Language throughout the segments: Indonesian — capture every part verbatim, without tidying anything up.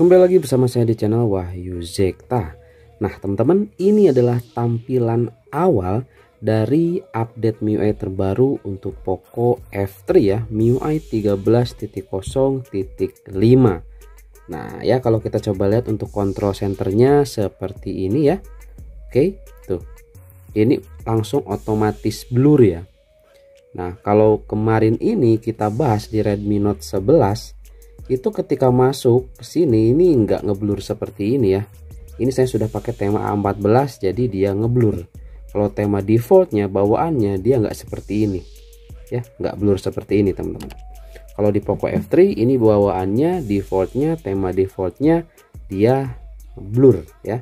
Kembali lagi bersama saya di channel Wahyu Zekta. Nah teman-teman, ini adalah tampilan awal dari update M I U I terbaru untuk Poco F tiga ya, M I U I tiga belas titik nol titik lima. Nah ya, kalau kita coba lihat untuk kontrol senternya seperti ini ya. Oke, tuh. Ini langsung otomatis blur ya. Nah kalau kemarin ini kita bahas di Redmi Note sebelas, itu ketika masuk ke sini ini nggak ngeblur seperti ini ya. Ini saya sudah pakai tema A empat belas jadi dia ngeblur. Kalau tema defaultnya bawaannya dia nggak seperti ini ya, nggak blur seperti ini teman-teman. Kalau di Poco F tiga ini bawaannya defaultnya, tema defaultnya dia blur ya.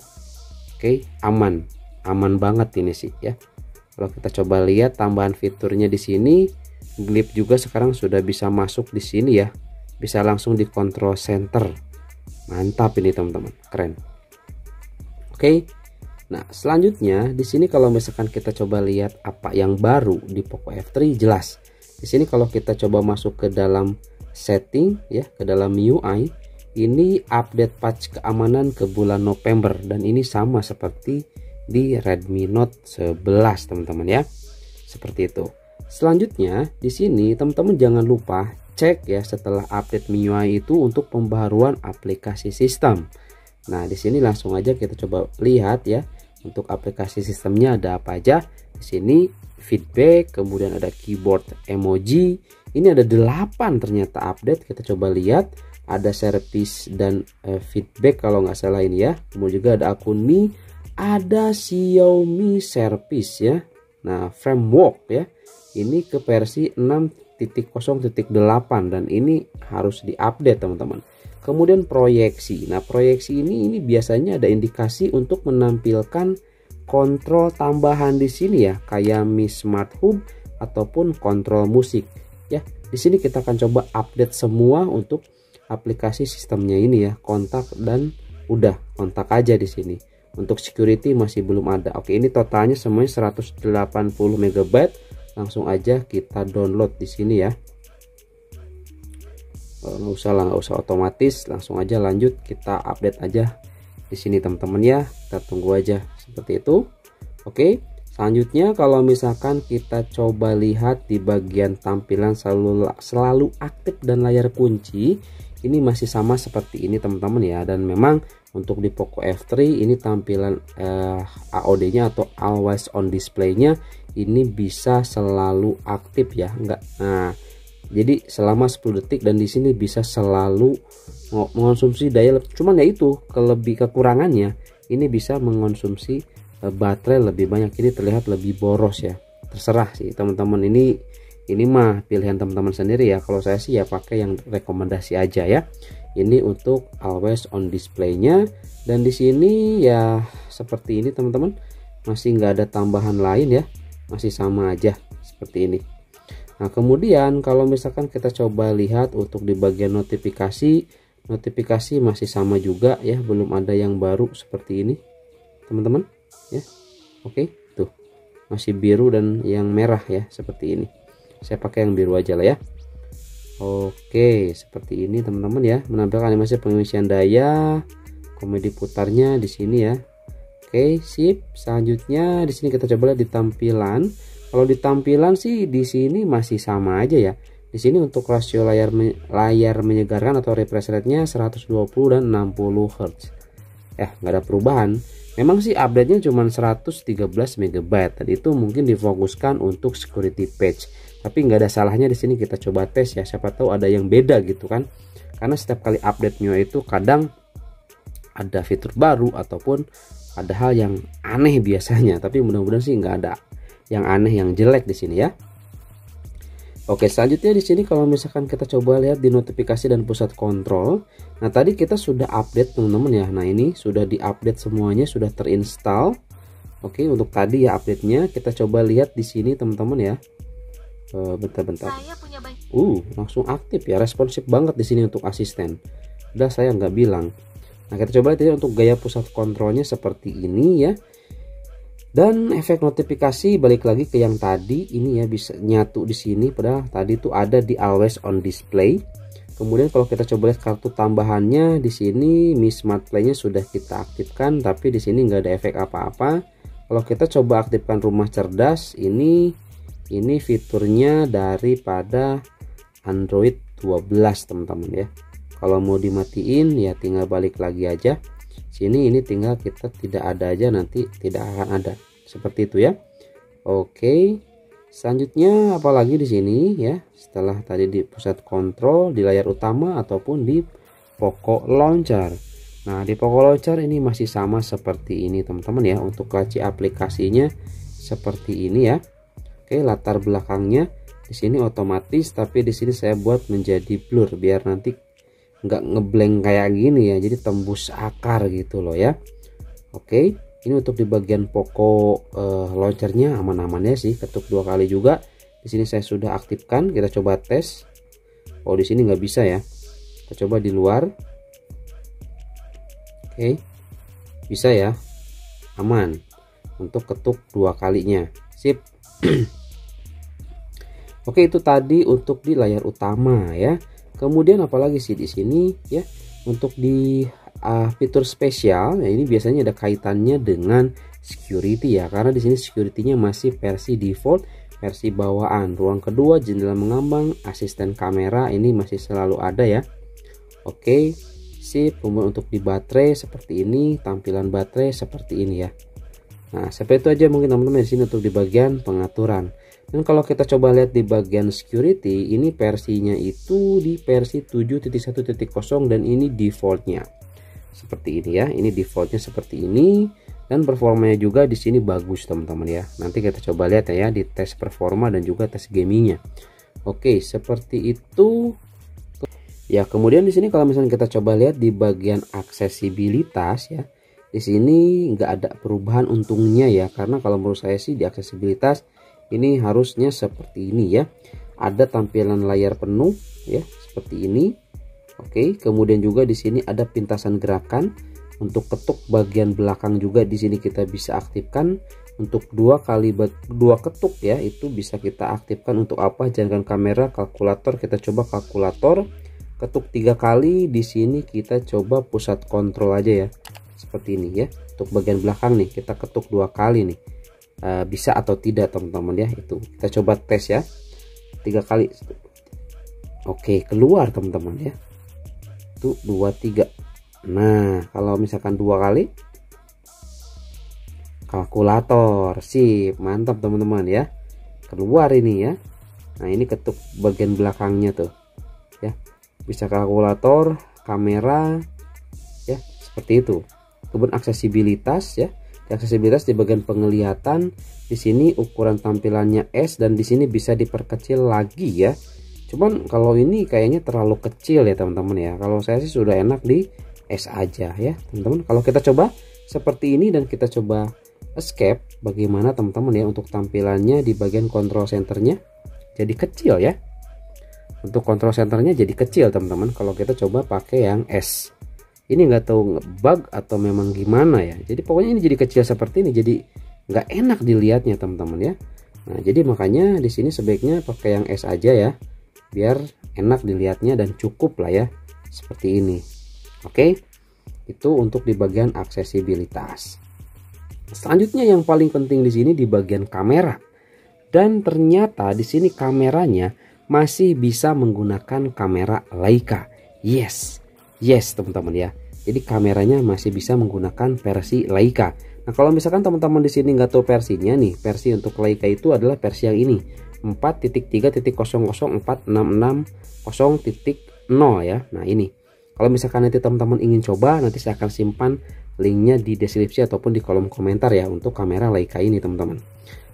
Oke, aman, aman banget ini sih ya. Kalau kita coba lihat tambahan fiturnya di sini, glip juga sekarang sudah bisa masuk di sini ya. Bisa langsung di control center. Mantap ini teman-teman, keren. Oke. Nah, selanjutnya di sini kalau misalkan kita coba lihat apa yang baru di Poco F tiga, jelas. Di sini kalau kita coba masuk ke dalam setting ya, ke dalam M I U I, ini update patch keamanan ke bulan November dan ini sama seperti di Redmi Note sebelas, teman-teman ya. Seperti itu. Selanjutnya di sini teman-teman jangan lupa cek ya setelah update M I U I itu untuk pembaruan aplikasi sistem. Nah di sini langsung aja kita coba lihat ya untuk aplikasi sistemnya ada apa aja. Di sini feedback, kemudian ada keyboard emoji. Ini ada delapan ternyata update. Kita coba lihat ada service dan eh, feedback kalau nggak salah ini ya. Kemudian juga ada akun Mi, ada Xiaomi service ya. Nah framework ya. Ini ke versi enam titik nol titik delapan dan ini harus diupdate teman-teman. Kemudian proyeksi. Nah proyeksi ini ini biasanya ada indikasi untuk menampilkan kontrol tambahan di sini ya, kayak Mi Smart Hub ataupun kontrol musik ya. Di sini kita akan coba update semua untuk aplikasi sistemnya ini ya, kontak dan udah kontak aja di sini. Untuk security masih belum ada. Oke, ini totalnya semuanya seratus delapan puluh megabyte. Langsung aja kita download di sini ya. Nggak usah lah, nggak usah otomatis. Langsung aja lanjut kita update aja di sini teman-teman ya. Kita tunggu aja seperti itu. Oke, selanjutnya kalau misalkan kita coba lihat di bagian tampilan selalu selalu aktif dan layar kunci, ini masih sama seperti ini teman-teman ya. Dan memang untuk di Poco F tiga ini tampilan eh, A O D-nya atau Always On Display-nya ini bisa selalu aktif ya, enggak. Nah, jadi selama sepuluh detik dan di sini bisa selalu mengonsumsi daya. Cuman ya itu kelebih kekurangannya, ini bisa mengonsumsi baterai lebih banyak. Ini terlihat lebih boros ya. Terserah sih teman-teman, ini ini mah pilihan teman-teman sendiri ya. Kalau saya sih ya pakai yang rekomendasi aja ya. Ini untuk Always On Display-nya dan di sini ya seperti ini teman-teman. Masih nggak ada tambahan lain ya. Masih sama aja seperti ini. Nah kemudian kalau misalkan kita coba lihat untuk di bagian notifikasi, notifikasi masih sama juga ya, belum ada yang baru seperti ini teman-teman ya. Oke, tuh masih biru dan yang merah ya seperti ini. Saya pakai yang biru aja lah ya. Oke, seperti ini teman-teman ya, menampilkan animasi pengisian daya, komedi putarnya di sini ya. Oke, sip. Selanjutnya di sini kita coba lihat di tampilan. Kalau di tampilan sih di sini masih sama aja ya. Di sini untuk rasio layar me layar menyegarkan atau refresh rate-nya seratus dua puluh dan enam puluh hertz. Eh, nggak ada perubahan. Memang sih update-nya cuma seratus tiga belas megabyte. Dan itu mungkin difokuskan untuk security patch. Tapi nggak ada salahnya di sini kita coba tes ya. Siapa tahu ada yang beda gitu kan. Karena setiap kali update M I U I itu kadang ada fitur baru ataupun ada hal yang aneh biasanya, tapi mudah-mudahan sih nggak ada yang aneh yang jelek di sini ya. Oke, selanjutnya di sini kalau misalkan kita coba lihat di notifikasi dan pusat kontrol. Nah tadi kita sudah update teman-teman ya. Nah ini sudah diupdate semuanya, sudah terinstall. Oke, untuk tadi ya update-nya kita coba lihat di sini teman-teman ya. Bentar-bentar. Uh, langsung aktif ya, responsif banget di sini untuk asisten. Udah saya nggak bilang. Nah kita coba lihat untuk gaya pusat kontrolnya seperti ini ya. Dan efek notifikasi balik lagi ke yang tadi ini ya, bisa nyatu di sini padahal tadi itu ada di Always On Display. Kemudian kalau kita coba lihat kartu tambahannya, di sini Mi Smart Play-nya sudah kita aktifkan, tapi di sini nggak ada efek apa-apa. Kalau kita coba aktifkan rumah cerdas, ini ini fiturnya daripada Android dua belas, teman-teman ya. Kalau mau dimatiin ya tinggal balik lagi aja. Sini ini tinggal kita tidak ada aja, nanti tidak akan ada. Seperti itu ya. Oke. Selanjutnya apalagi di sini ya, setelah tadi di pusat kontrol, di layar utama ataupun di pokok launcher. Nah, di pokok launcher ini masih sama seperti ini teman-teman ya, untuk laci aplikasinya seperti ini ya. Oke, latar belakangnya di sini otomatis, tapi di sini saya buat menjadi blur biar nanti nggak ngeblank kayak gini ya, jadi tembus akar gitu loh ya. Oke. Ini untuk di bagian pokok eh, launchernya aman-amannya sih, ketuk dua kali juga. Di sini saya sudah aktifkan, kita coba tes. Oh di sini nggak bisa ya, kita coba di luar. Oke, bisa ya, aman untuk ketuk dua kalinya, sip. Oke itu tadi untuk di layar utama ya. Kemudian apalagi sih di sini ya, untuk di Uh, fitur spesial ya, ini biasanya ada kaitannya dengan security ya, karena di sini security-nya masih versi default, versi bawaan. Ruang kedua, jendela mengambang, asisten kamera ini masih selalu ada ya. Oke, sip. Kemudian untuk di baterai seperti ini, tampilan baterai seperti ini ya. Nah, seperti itu aja mungkin teman-teman di sini untuk di bagian pengaturan. Dan kalau kita coba lihat di bagian security, ini versinya itu di versi tujuh titik satu titik nol dan ini defaultnya seperti ini ya, ini defaultnya seperti ini. Dan performanya juga di sini bagus teman-teman ya, nanti kita coba lihat ya di tes performa dan juga tes gamingnya. Oke seperti itu ya. Kemudian di sini kalau misalnya kita coba lihat di bagian aksesibilitas ya, di sini nggak ada perubahan untungnya ya, karena kalau menurut saya sih di aksesibilitas ini harusnya seperti ini ya, ada tampilan layar penuh ya seperti ini. Oke, kemudian juga di sini ada pintasan gerakan untuk ketuk bagian belakang juga di sini kita bisa aktifkan untuk dua kali dua ketuk ya, itu bisa kita aktifkan untuk apa? Jangan kamera, kalkulator, kita coba kalkulator, ketuk tiga kali di sini kita coba pusat kontrol aja ya, seperti ini ya. Untuk bagian belakang nih kita ketuk dua kali nih, e, bisa atau tidak teman-teman ya? Itu kita coba tes ya, tiga kali. Oke keluar teman-teman ya. satu dua tiga. Nah kalau misalkan dua kali kalkulator, sip, mantap teman-teman ya, keluar ini ya. Nah ini ketuk bagian belakangnya tuh ya, bisa kalkulator, kamera ya, seperti itu. Kemudian aksesibilitas ya, aksesibilitas di bagian penglihatan di sini ukuran tampilannya S dan di sini bisa diperkecil lagi ya. Cuman kalau ini kayaknya terlalu kecil ya teman-teman ya. Kalau saya sih sudah enak di S aja ya teman-teman. Kalau kita coba seperti ini dan kita coba escape, bagaimana teman-teman ya untuk tampilannya di bagian control centernya jadi kecil ya. Untuk control centernya jadi kecil teman-teman. Kalau kita coba pakai yang S, ini nggak tahu ngebug atau memang gimana ya. Jadi pokoknya ini jadi kecil seperti ini, jadi nggak enak dilihatnya teman-teman ya. Nah jadi makanya di sini sebaiknya pakai yang S aja ya, biar enak dilihatnya dan cukup lah ya seperti ini. Oke, itu untuk di bagian aksesibilitas. Selanjutnya yang paling penting di sini di bagian kamera. Dan ternyata di sini kameranya masih bisa menggunakan kamera Leica. Yes, yes teman-teman ya. Jadi kameranya masih bisa menggunakan versi Leica. Nah kalau misalkan teman-teman di sini nggak tahu versinya nih, versi untuk Leica itu adalah versi yang ini. empat titik tiga titik nol nol empat enam enam nol titik nol ya. Nah ini kalau misalkan nanti teman-teman ingin coba, nanti saya akan simpan linknya di deskripsi ataupun di kolom komentar ya untuk kamera Leica ini teman-teman.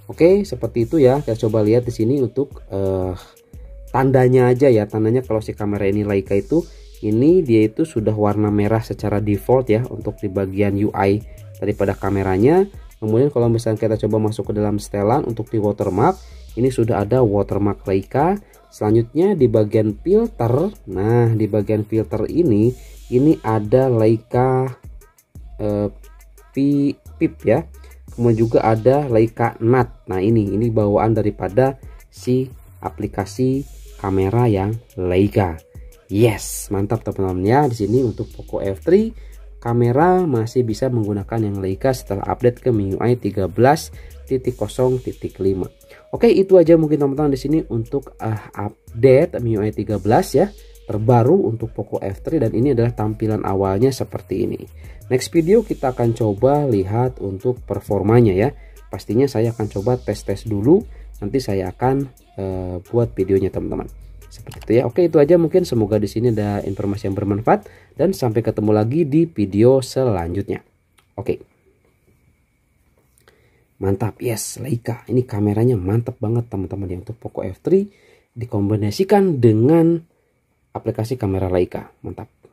Oke seperti itu ya, kita coba lihat di sini untuk eh, tandanya aja ya, tandanya kalau si kamera ini Leica itu, ini dia itu sudah warna merah secara default ya untuk di bagian U I daripada kameranya. Kemudian kalau misalkan kita coba masuk ke dalam setelan untuk di watermark, ini sudah ada watermark Leica. Selanjutnya di bagian filter. Nah di bagian filter ini, ini ada Leica eh, Pip ya. Kemudian juga ada Leica Nut. Nah ini, ini bawaan daripada si aplikasi kamera yang Leica. Yes, mantap teman-teman ya. Di sini untuk Poco F tiga kamera masih bisa menggunakan yang Leica setelah update ke M I U I tiga belas titik nol titik lima. Oke, itu aja mungkin teman-teman di sini untuk uh, update M I U I tiga belas ya, terbaru untuk Poco F tiga, dan ini adalah tampilan awalnya seperti ini. Next video kita akan coba lihat untuk performanya ya. Pastinya saya akan coba tes-tes dulu, nanti saya akan uh, buat videonya teman-teman. Seperti itu ya. Oke, itu aja mungkin, semoga di sini ada informasi yang bermanfaat, dan sampai ketemu lagi di video selanjutnya. Oke. Mantap, yes, Leica. Ini kameranya mantap banget teman-teman ya, untuk Poco F tiga dikombinasikan dengan aplikasi kamera Leica, mantap.